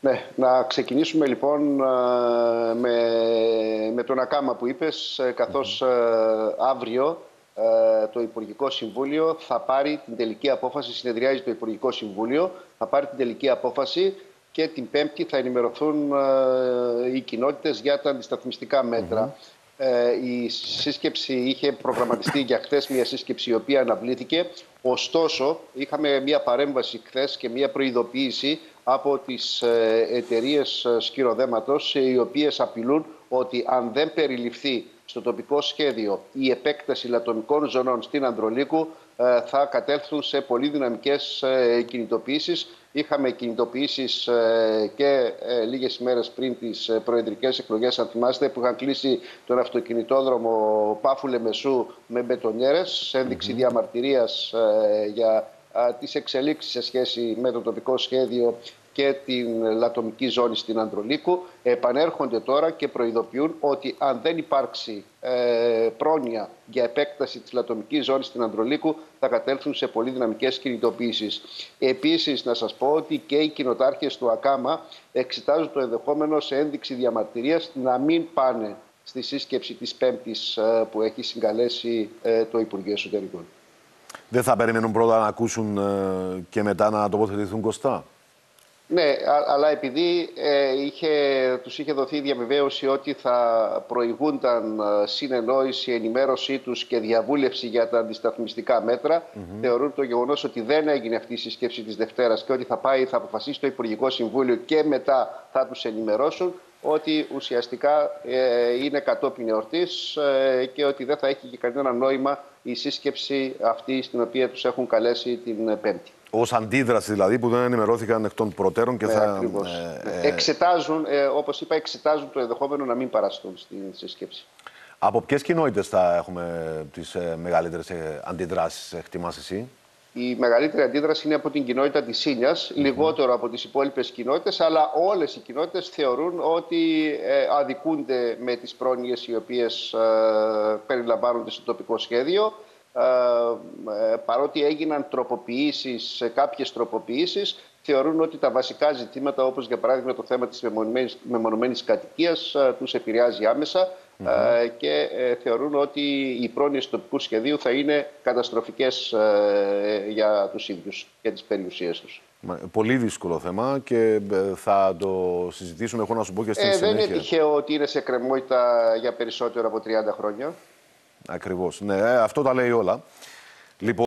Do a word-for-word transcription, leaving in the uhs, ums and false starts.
Ναι, να ξεκινήσουμε λοιπόν με, με τον Ακάμα που είπες, καθώς αύριο το Υπουργικό Συμβούλιο θα πάρει την τελική απόφαση, συνεδριάζει το Υπουργικό Συμβούλιο, θα πάρει την τελική απόφαση και την Πέμπτη θα ενημερωθούν οι κοινότητες για τα αντισταθμιστικά μέτρα. Mm-hmm. Η σύσκεψη είχε προγραμματιστεί για χθες, μια σύσκεψη η οποία αναβλήθηκε. Ωστόσο, είχαμε μια παρέμβαση χθες και μια προειδοποίηση από τις εταιρείες σκυροδέματος, οι οποίες απειλούν ότι αν δεν περιληφθεί στο τοπικό σχέδιο η επέκταση λατομικών ζωνών στην Ανδρολίκου, θα κατέλθουν σε πολύ δυναμικές κινητοποιήσεις. Είχαμε κινητοποιήσεις και λίγες ημέρες πριν τις προεδρικές εκλογές, αν θυμάστε, που είχαν κλείσει τον αυτοκινητόδρομο Πάφου Λεμεσού με μπετονιέρες, ένδειξη διαμαρτυρίας για τις εξελίξεις σε σχέση με το τοπικό σχέδιο και την λατομική ζώνη στην Ανδρολίκου. Επανέρχονται τώρα και προειδοποιούν ότι αν δεν υπάρξει ε, πρόνοια για επέκταση της λατομικής ζώνης στην Ανδρολίκου, θα κατέλθουν σε πολύ δυναμικές κινητοποιήσεις. Επίσης, να σας πω ότι και οι κοινοτάρχες του Ακάμα εξετάζουν το ενδεχόμενο σε ένδειξη διαμαρτυρίας να μην πάνε στη σύσκεψη της Πέμπτης ε, που έχει συγκαλέσει ε, το Υπουργείο Εσωτερικών. Δεν θα περιμένουν πρώτα να ακούσουν ε, και μετά να τοποθετηθούν, Κωστά? Ναι, αλλά επειδή ε, είχε, τους είχε δοθεί η διαβεβαίωση ότι θα προηγούνταν συνεννόηση, ενημέρωσή τους και διαβούλευση για τα αντισταθμιστικά μέτρα, mm-hmm. θεωρούν το γεγονός ότι δεν έγινε αυτή η συσκέψη της Δευτέρας και ότι θα πάει, θα αποφασίσει το Υπουργικό Συμβούλιο και μετά θα τους ενημερώσουν, ότι ουσιαστικά ε, είναι κατόπιν εορτής ε, και ότι δεν θα έχει και κανένα νόημα η σύσκεψη αυτή στην οποία τους έχουν καλέσει την Πέμπτη. Ως αντίδραση δηλαδή που δεν ενημερώθηκαν εκ των προτέρων και ναι, θα... Ε, ε, εξετάζουν, ε, όπως είπα, εξετάζουν το ενδεχόμενο να μην παραστούν στην σύσκεψη. Από ποιες κοινότητες θα έχουμε τις ε, μεγαλύτερες ε, αντιδράσεις, εκτιμάς εσύ? Η μεγαλύτερη αντίδραση είναι από την κοινότητα της Σύνιας, mm-hmm. λιγότερο από τις υπόλοιπες κοινότητες, αλλά όλες οι κοινότητες θεωρούν ότι ε, αδικούνται με τις πρόνοιες οι οποίες ε, περιλαμβάνονται στο τοπικό σχέδιο. Ε, παρότι έγιναν τροποποιήσεις, κάποιες τροποποιήσεις, θεωρούν ότι τα βασικά ζητήματα, όπως για παράδειγμα το θέμα της μεμονωμένης, μεμονωμένης κατοικίας, τους επηρεάζει άμεσα mm-hmm. ε, και ε, θεωρούν ότι οι πρόνοιες του τοπικού σχεδίου θα είναι καταστροφικές ε, για τους ίδιους και τις περιουσίες τους. Πολύ δύσκολο θέμα και θα το συζητήσουμε, έχω να σου πω και στην ε, συνέχεια. Δεν είναι τυχαίο ότι είναι σε κρεμότητα για περισσότερο από τριάντα χρόνια. Ακριβώς. Ναι, αυτό τα λέει όλα. Λοιπόν...